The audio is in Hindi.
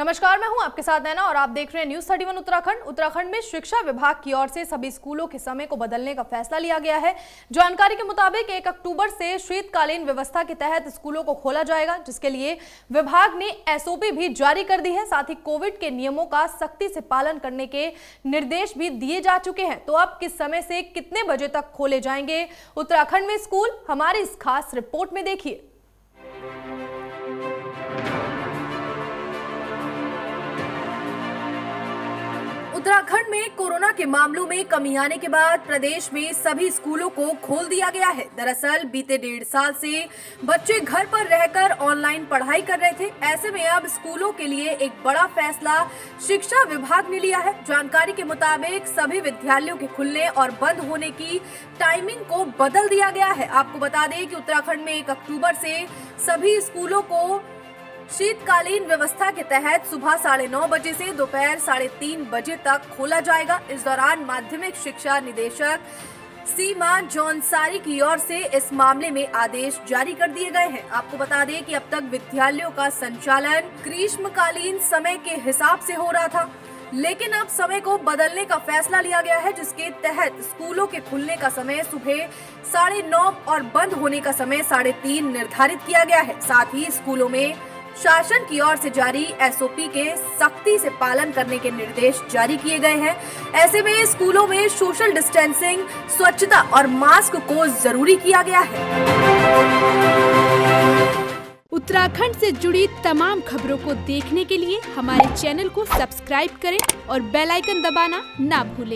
नमस्कार, मैं हूं आपके साथ नैना और आप देख रहे हैं न्यूज 31 उत्तराखंड। उत्तराखंड में शिक्षा विभाग की ओर से सभी स्कूलों के समय को बदलने का फैसला लिया गया है। जानकारी के मुताबिक 1 अक्टूबर से शीतकालीन व्यवस्था के तहत स्कूलों को खोला जाएगा, जिसके लिए विभाग ने एसओपी भी जारी कर दी है। साथ ही कोविड के नियमों का सख्ती से पालन करने के निर्देश भी दिए जा चुके हैं। तो अब किस समय से कितने बजे तक खोले जाएंगे उत्तराखंड में स्कूल, हमारी इस खास रिपोर्ट में देखिए। उत्तराखंड में कोरोना के मामलों में कमी आने के बाद प्रदेश में सभी स्कूलों को खोल दिया गया है। दरअसल बीते 1.5 साल से बच्चे घर पर रहकर ऑनलाइन पढ़ाई कर रहे थे। ऐसे में अब स्कूलों के लिए एक बड़ा फैसला शिक्षा विभाग ने लिया है। जानकारी के मुताबिक सभी विद्यालयों के खुलने और बंद होने की टाइमिंग को बदल दिया गया है। आपको बता दें कि उत्तराखंड में 1 अक्टूबर से सभी स्कूलों को शीतकालीन व्यवस्था के तहत सुबह 9:30 बजे से दोपहर 3:30 बजे तक खोला जाएगा। इस दौरान माध्यमिक शिक्षा निदेशक सीमा जॉनसारी की ओर से इस मामले में आदेश जारी कर दिए गए हैं। आपको बता दें कि अब तक विद्यालयों का संचालन ग्रीष्मकालीन समय के हिसाब से हो रहा था, लेकिन अब समय को बदलने का फैसला लिया गया है, जिसके तहत स्कूलों के खुलने का समय सुबह 9:30 और बंद होने का समय 3:30 निर्धारित किया गया है। साथ ही स्कूलों में शासन की ओर से जारी एसओपी के सख्ती से पालन करने के निर्देश जारी किए गए हैं। ऐसे में स्कूलों में सोशल डिस्टेंसिंग, स्वच्छता और मास्क को जरूरी किया गया है। उत्तराखंड से जुड़ी तमाम खबरों को देखने के लिए हमारे चैनल को सब्सक्राइब करें और बेल आइकन दबाना ना भूलें।